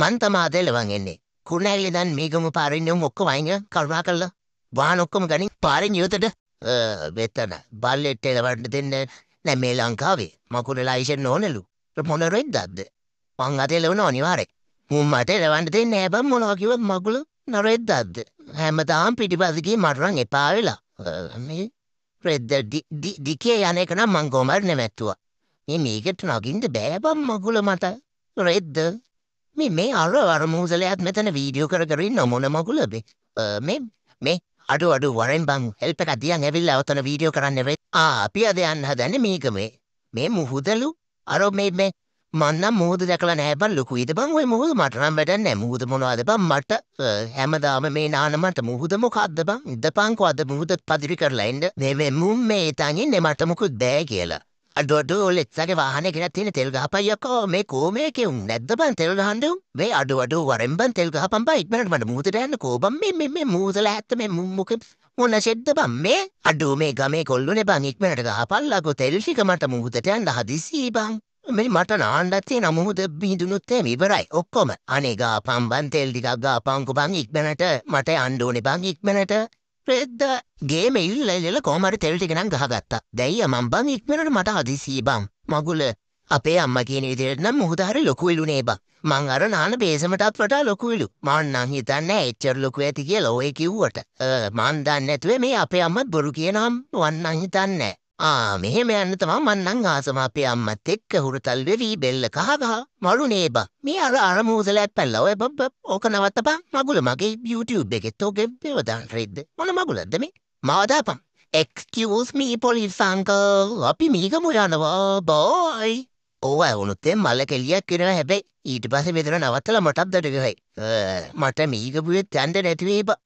மந்தமாதல் வாங்கென்னே குணாயில்தான் மிகவும் பாரின்னும் ஒக்கு வாங்க கல்வாக்கல்ல வானொக்கும் கனி பாரின் யூத்துட்டு வெத்தன பல்லெட்டேல வந்துட்டு நம்மேலாங்காவே மக்குடலாயிஷன் நோனலு මොනරෙද්දක්ද මං අතේලවන අනිවාරෙන් මුම් අතේල වන්න දෙන්න හැබැයි මොනවා කිව්වත් මගුල නරෙද්දක්ද හැමදාම පිටිපස්සකින් මරණ එපා වෙලා මේ රෙද්ද දිකේ යන්නේ කන මං කොමර් නෙමැත්තුවා මේ මේකට නගින්න බෑ බම් මගුල මට රෙද්ද මේ අර මොහොසලයක් මෙතන වීඩියෝ කර ඉන්න මොන මගුල මේ අඩු වරෙන් බං හෙල්ප් එකක් දියන් ඇවිල්ලා ඔතන වීඩියෝ කරන්න වෙයි අපි අද යන්න හදන්නේ මේක මේ මුහුදලු අර මේ මන්නම් මුහුද දැකලා නැහැ බං ලොකුයිද බං ඔය මුහුද මට නම් වැඩක් නැහැ මුහුද මොනවද බං මට හැමදාම මේ නාන මට මුහුද මොකද්ද බං ඉඳපන්කෝ අද මුහුද පදිරි කරලා ඉන්න මේ මුම් මේ තනින්නේ මට මොකුත් බෑ කියලා අඩෝඩෝ ඔලෙත්සගේ වාහනේ ගෙනත් තියෙන තෙල් ගහපයියකෝ මේ කෝමේ කෙවුම් නැද්ද බං තෙල් ගහන්න උන් මේ අඩෝඩෝ වරෙන් බං තෙල් ගහපන් බං ඉක්මනට මට මුහුදට යන්න කෝ බං මේ මුහුදලා ඇත්ත මේ මොකෙ මොන ෂෙද්ද බං මේ අඩෝ මේ ගමේ කොල්ලුනේ බං ඉක්මනට ගහපල්ලාකෝ තෙල් ටික මට මුහුදට යන්න හදිසි බං මේ මට නාන්නත් තියෙන මුහුද බිඳුනුත් එම ඉවරයි ඔක්කොම අනේ ගාපම් බං තෙල් ටිකක් ගාපම්කෝ බං ඉක්මනට මට යන්න ඕනේ බං ඉක්මනට රෙද්ද ගේම ඉල්ලෙල කොහමරි තෙල් ටික නම් ගහගත්තා දැයියා මං බං ඉක්මනට මට හදිසියි බං මගුල අපේ අම්මා කියන විදිහට නම් මොහොත හරි ලොකුයිලුනේ බං මං අර නාන බේසමටත් වඩා ලොකුයිලු මං නම් හිතන්නේ එච්චර ලොකු ඇති කියලා ඔය කිව්වට මං දන්නේ නැතුවේ මේ අපේ අම්මත් බොරු කියනම් වන් නම් හිතන්නේ මෙහෙම යන්න තමා මන්නම් ආසම අපේ අම්මත් එක්ක හුරුතල් වෙවි බෙල්ල කහගහ මළුනේ බා මේ අර මොහොතලත් පැල්ලා ඔය බබ් ඕක නවත්තපන් මගුල මගේ YouTube එකෙත් ඔගේ බෙවදාන් රෙද්ද මොන මගුලද මේ මාව දාපන් excuse me police uncle අපි මීගමු යනවා බෝයි ඕවා වුණොත් මල කෙලියක් වෙනවා හැබැයි ඊට පස්සේ මෙතන නවත්තලා මටත් දඩ ගහයි මට මීගබුවෙත් යන්න නැති වෙයි බා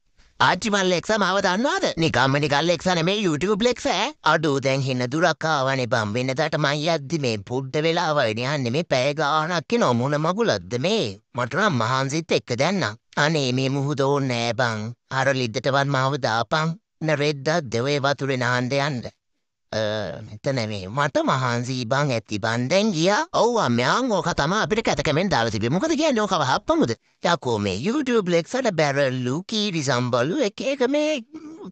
ආච්චි මල් ලෙක්ස මාව දන්නවාද නිකම්මනිකල් ලෙක්ස නෙමේ YouTube ලෙක්ස අඩු දැන් හින දුරක් ආවනේ බම් වෙනදාට මං යද්දි මේ පුඩ වෙලාව යන්නේ මේ පැය ගාණක් කිනෝ මොන මගුලක්ද මේ මට නම් මහන්සිත් එක්ක දැන්නා අනේ මේ මුහුද ඕනේ නෑ බං අර ලිද්දටවත් මාව දාපන් නරෙද්ද දෙවේ වතුරේ නාන්න යන්න මෙතන මේ මට මහන්සි බං ඇති බං දැන් ගියා ඔව් මෑන් ඕක තමයි අපිට කැතකමෙන් දාලා තිබේ මොකද කියන්නේ ඕක වහප්පමුද යකෝ මේ YouTube ලෙක්සට බැරලු කීරි සම්බලු එක එක මේ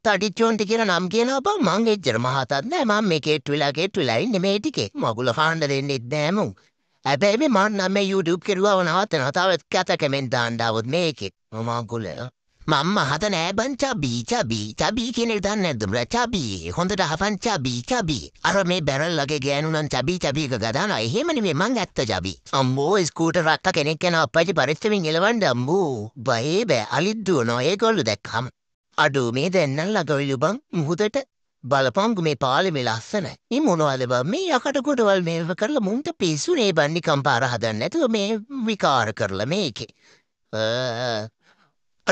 තඩිචොන්ටි කියලා නම් කියනවා බං මං එච්චර මහතත් නෑ මම මේ කෙට්ටුලා ඉන්නේ මේ ටිකේ මගුල හාන්න දෙන්නෙත් නෑ මුන් හැබැයි මේ මං නම් මේ YouTube කෙරුවා නවත්තනවා තාවත් කැත කමෙන් දාන්න આવොත් මේකේ මගුල මම මහත නෑ බං චබී කියන එක දන්නේ නැද්ද බ්‍රා චබී හොඳට අහපන් චබී අර මේ බැරල් වගේ ගෑනු නම් චබී එක ගදානවා එහෙම නෙමෙයි මං ඇත්ත චබී අම්මෝ ස්කූටර් රක්ක කෙනෙක් යනවා අප්පච්චි පරිස්සමින් එලවන්න අම්මෝ බය බෑ අලිත් දුවනවා ඒගොල්ලෝ දැක්කම අඩෝ මේ දැන් නම් ලගවිලු බං මුහුදට බලපංගු මේ පාලෙම ලස්සනයි. මේ මොනවද බං මේ යකට කොටවල් මේව කරලා මුන්ට පිස්සුනේ බං නිකම් පාර හදන්න නැතුව මේ විකාර කරලා මේකේ.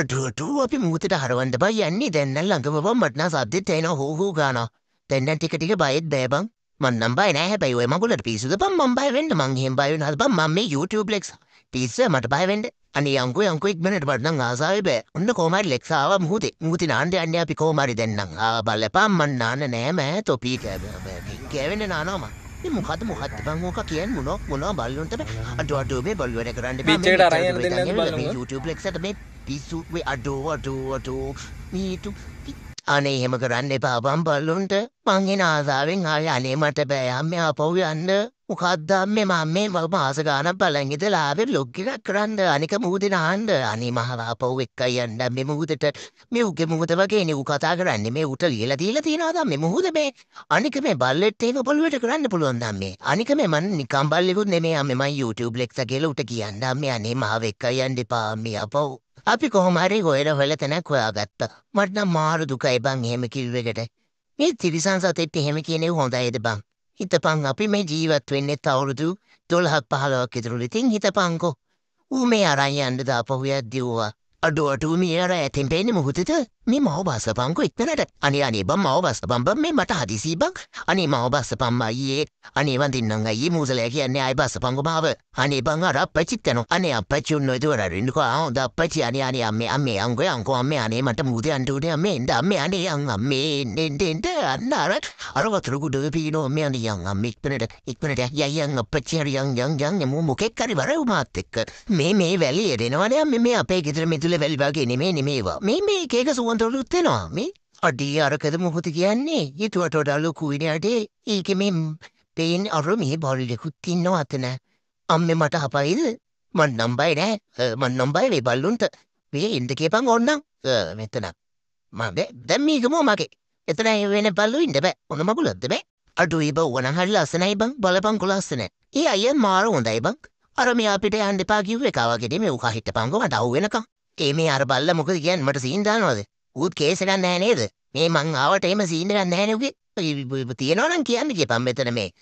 අඩෝ අපි මුහුදට හරවන්න බං යන්නේ දැන් නම් ළඟම බං මට නම් සද්දෙත් ඇහෙනවා හෝ හෝ ගානවා. දැන් නම් ටික බයෙත් බෑ බං. මං නම් බය නෑ හැබැයි ඔය මගුලට පිස්සුද බං මං බය වෙන්න මං එහෙම බය වෙනවා බං මම මේ YouTube ලෙක්ස් පිස්සුව මට බය වෙන්න. අනේ අංකු ඉක්මනට වඩනම් ආසාවේ බෑ. ඔන්න කොහමරි ලෙක්ස ආවා මුහුදේ. මුහුදේ නාන්න යන්නේ අපි කොහමරි දැන්නම්. ආ බලපන් මන් නාන්න නෑ මෑ තොපි කැවෙන්නේ නානම. මේ මොකද්ද බං ඕක කියන්නේ මොනවා බල්ලොන්ට බෑ. අඩෝ මේ බල්ලෝ වැඩ කරන්න බෑ. පිච්චේට අරන් යන්න දෙන්න බලන්න. මේ YouTube ලෙක්සට මේ පිස්සු මේ අඩෝ මීතු අනේ එහෙම කරන්න එපා බං බල්ලොන්ට. මං එන ආසාවෙන් ආයේ අනේ මට බෑ අම්මේ ආපහු යන්න. මොකද්ද මේ මම මේ මාස ගානක් බලන් ඉඳලා ආවේ බ්ලොග් එකක් කරන්න අනික මුහුදේ නාන්න අනේ මහවාපව් එක්කයි යන්න මේ මුහුදට මේ උගේ මුහුද වගේ නේ උ කතා කරන්නේ මේ උට ලියලා දීලා තියනවා දැන් මේ මුහුද මේ අනික මේ බල්ලෙට් එක පොළුවට කරන්න පුළුවන් දැන් මේ අනික මේ මන් නිකම් බල්ලෙකුත් නෙමෙයි අම්මේ මම YouTube ලෙක්ස කියලා උට කියන්න අම්මේ අනේ මාව එක්කයි යන්න එපා අම්මේ අපව් අපි කොහොම හරි හොයලා හොයලා තැනක් හොයාගත්තා මට නම් මාරු දුකයි බං එහෙම කිව්වෙකට මේ තිරිසන් සතෙත් එහෙම කියන්නේ හොඳයිද බං හිතපන් අපි මේ ජීවත් වෙන්නේ අවුරුදු 12-15ක් ඉතුරුලි තින් හිතපන්කෝ ඌ මේ අරන් යන්න දාපහු යද්දී ඌවා අඩෝ අඩෝ මේ අර ඇතින් පේන්නේ මොහොතට Mima obasabang kuit penadak. Ani ani bam obasabang bam mima tahadi si bang. Ani ma obasabang ma yet. Ani vandin nanga yi musalaki ani obasabang kumava. Ani bang ara pachitano. Ani a pachun no dura rinko aonda pachi ani ani ame ango ango ame ani matamudi antude ame da ame ani ang ame nende narak. Arawa trugu dobi no ame ani ang ame penadak. Ikpenadak yayang a pachir yang mumuke karibara umatik. Me valley no ani ame me a pekitra mitule velvaki ni me ni meva. Me kekas me or the Arakamuhutiani, it were to the Lukuina day, Ikimim, pain or roomy body Hutino Atena. Amimatapail, Mandambai, Mandambai, Balunta, we in the Capang or no, Metana. Mambe, then me go market. It's an I win a balloon in the bed on the Magula, the bed. Or do you bow when I had lost an ebang, Balabangulas in it? Yeah, yeah, Mar on the ebang. Aramia Pita and the Pagi Weka Academy, who hit the Pango and Awinaka. Amy Arabala Mukugan, Matasin Dano. Wood case and an either. May among our time as in and then with the non and can get a better me.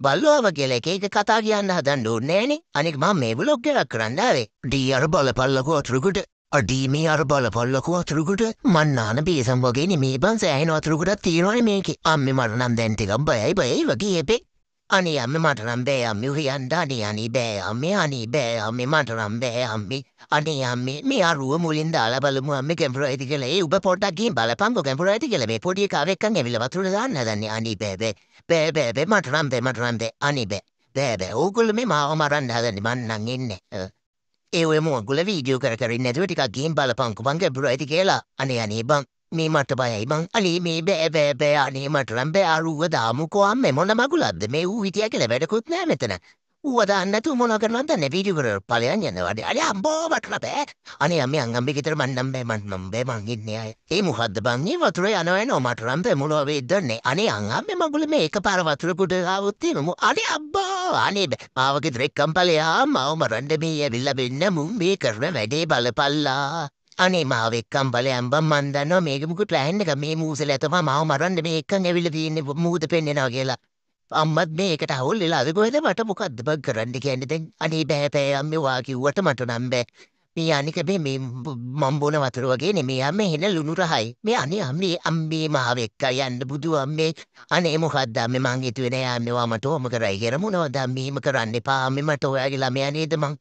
Balova Geleke, Katagiana, than do nanny, and it mamma will look at a grandare. D. Arbalapala quatruguda, or D. me Arbalapala quatruguda, Manana be some Bogini me buns, I know Truguda, the only make Amimaran then take up by a gay pick. Ani Amimaran bear, Muri and Dani, Annie bear, me Annie bear, Mimaran bear, me. Ani ami me aru mulinda la balumua make and practical e uberporta gimbala pango can practical me put cave can villabatulana than ani bebe bebe matrambe ani bebe ogul me ma omaranda than man nangin ewe mo gula video caracarina dutica gimbala pango banke practicala ani bang me matabai bang ali me bebe ani matrambe aru wadamu koam me monamagula de me uitiakele vedakut nametana. What an that monogram than a video Palian or the Aliambo Batrape? An am young and bigger mandam in the Emu had the bang never triano and matrampe mulavi done an young memorable make a parava tribute out Timu Aliambo Anib Avagrick Campaliam, Marandami, a villa in the moon maker remedy Balapala. Animavic Campaliam Bamanda no make him good land, a me muselet of a marandami can evilly mood the pen in Agila. Mud make at a whole other go the butterbook at the bugger and the candidate, and he bear pay a Miwaki watermatonambe. Mianica be me Mambonavatu again, me a me in a lunura high, me ani ambi Mahavika and Budua make an emuhada mimangi to an am no amato, Macarai, Heramuno, da me Macarani, pa, mimato, agila, me and the monk.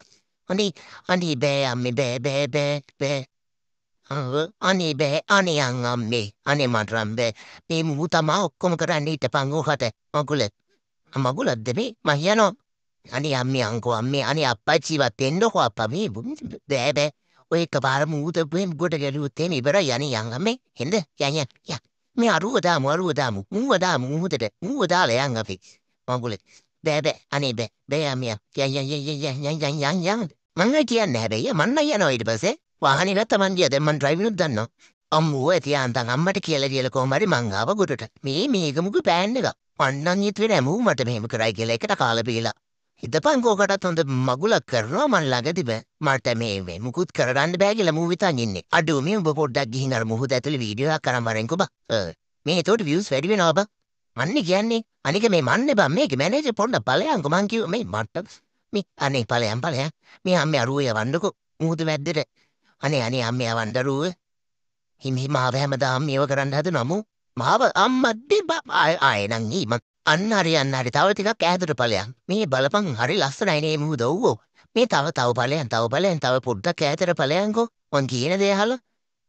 Ani bear me bear. Ani be, ani angam me, ani matrambe, be mutamao, comcarani tapango hate, magulet. A magulat de me, Mahiano. Ani amiango, me, ani apachi, but tendo, pavi, bebe, wake up our mood, the whim good again, you tell me, very any younger me, hinde, ya. Me a rudam, muadam, younger fix, magulet. Bebe, ani be, me, yang. Mangajian nebe, manayanoid was eh? Wahani Ratamandia, the man driving Dano. Muetian, the Ammaticale Yelcomari Mangava good at me, Migumu Pandaga. One non it will move at him, Craigilek at a calabilla. If the Pango got out on the Magula Roman Lagadibe, Marta May, Mukut Karan Bagilla Muvitanini. I do me before that Ginar Muhudatil video, Karamarancuba. May thought views very well. Manigani, Anika may Mandeba make manage upon the Palea and Comancu, may Marta. Me, Annie Palea, me a Marua Vanduku, Mudu did it. Ani am me a wanderer. Him have Hamadam, your grandadanamu. Mava Amadiba, I nang him. Anari and Naritawatica gathered Palea. Me Balapang, Harry Last, I name Udo. Me Tavatau Palenta put the catheter Palengo, monkey in the hollow.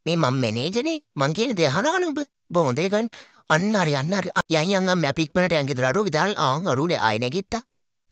Me mum manageni, monkey in the Hananub, Bondegan, Anariana, Yanga Mapic Pentangidraru with Along, or Rude Inegita.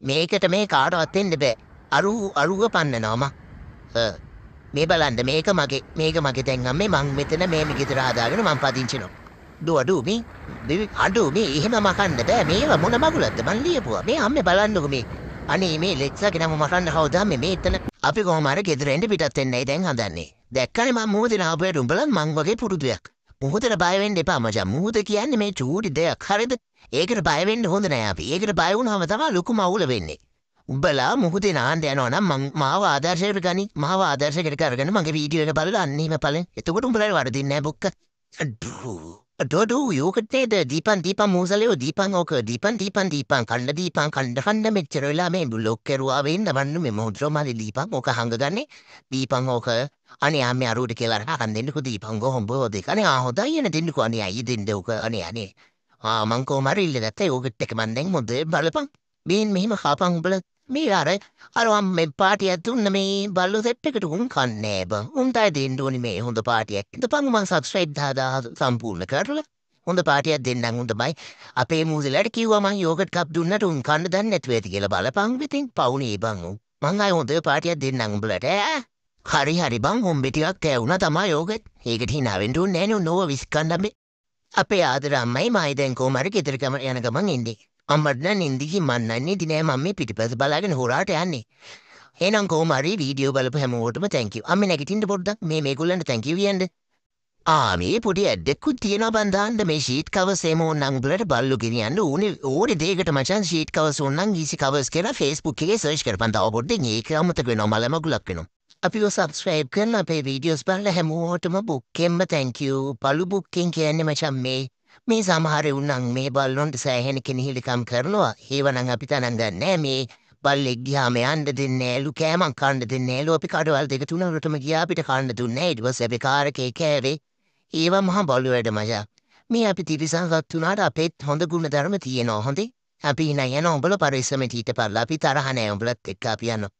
Make it a make out or thin the bed. Aru upon the norma. Mabel and the make a market and a memang with an amemi get rather than Padinchino. Do me? Do me, him a macan the bear, me a monamagula, the man leapo, me a mebalando me. Annie me, let's second a macan how damn me mate and a pico market rented bit of 10 night and honey. That can't move in our bedroom, but a manga put to work. මුහුදට බය වෙන්න එපා මචං. මුහුද කියන්නේ මේ චූටි දෙයක්. හරිද? ඒකට බය වෙන්න හොඳ නෑ අපි. ඒකට බය වුණාම තමයි ලොකු මවුල වෙන්නේ. උඹලා මුහුදේ නාන්න යනවා නම් මාව ආදර්ශයට ගනි. මාව ආදර්ශයකට කරගෙන මගේ වීඩියෝ එක බලලා අන්න එහෙම බලන්න. එතකොට උඹලාට වරදින්නේ නෑ බොක්ක. Dodo, you could say the Deepan Musaleo, Deepan, Kanda, Metrilla, Lokeru, in the Vandum, Modroma, Deepan, Oka Hangagane, Deepan Oka, Aniamia Rude Killer, and then who Deepan go on board the Kanahoda, and didn't go on the Idin Doka, Aniani. Ah, Manco Marilla, that they would take my name of the Balapang. Being me, Hapang Blood, me are I want my party at Tunami, Balu that picket uncan neighbor, I didn't do any may on the party at the Pangman substrate Dada, some pool, the curtle, on the party at Dindang the Bay, a pay Musilaki, among yogurt cup do not uncan than net with Gelabalapang within Pauni Bangu. Mangai on the party at Dindang blood, eh? Hari Hari Bangum bitiak, Teunata my yogurt, he get in having to Nenu Nova Viscandami. A pay other my mind and go market Yanagamang Indi. අම්මඩන නින්දිකි මන්නන්නේ දිනේ මම මේ පිටිපස්ස බලාගෙන හොරාට යන්නේ. එහෙනම් කොහොම හරි video බලපු හැමෝටම thank you. අම්මේ නැගිටින්න පොඩ්ඩක් මේගොල්ලන්ට thank you කියන්න. ආ මේ පොඩි ඇඩ්ඩෙක්කුත් තියෙනවා බන් දාන්න මේ sheet covers එහෙම ඕනනම් උඹලට බල්ලු ගෙනියන්න ඕනේ දෙයකට මචං sheet covers ඕනනම් easy covers කියලා Facebook එකේ search කරපන් තව පොඩ්ඩෙන් ඒක අමතක වෙනවා මලමගුලක් වෙනවා. අපිව subscribe කරන්න අපේ videos බලලා හැමෝටම book එකම thank you. පළු book එකෙන් කියන්නේ මචං මේ මේ සමහර උන්නම් මේ බල්ලොන්ට සෑහෙන කෙනෙහිලිකම් කරනවා. ඒවනම් අපි තනන් ගන්නෑ. මේ බල්ලෙක් ගියාම යන්න දෙන්නේ නෑලු, කෑමක් කන්න දෙන්නේ නෑලු. අපි කඩවල් දෙක තුනකටම ගියා, අපිට කන්න දුන්නේ නෑ. ඊට පස්සේ අපි කාර් එකේ කෑවේ. ඒව මහ බල්ලු වැඩ මචං. මේ අපි තිරිසන්වත් උනාට අපේත් හොඳ ගුණධර්ම තියෙනවා. හොඳේ. අපි නෑ යනවා. උඹලා පරිස්සමෙන් හිටපල්ලා. අපි තරහ නෑ උඹලත් එක්ක අපි යනවා.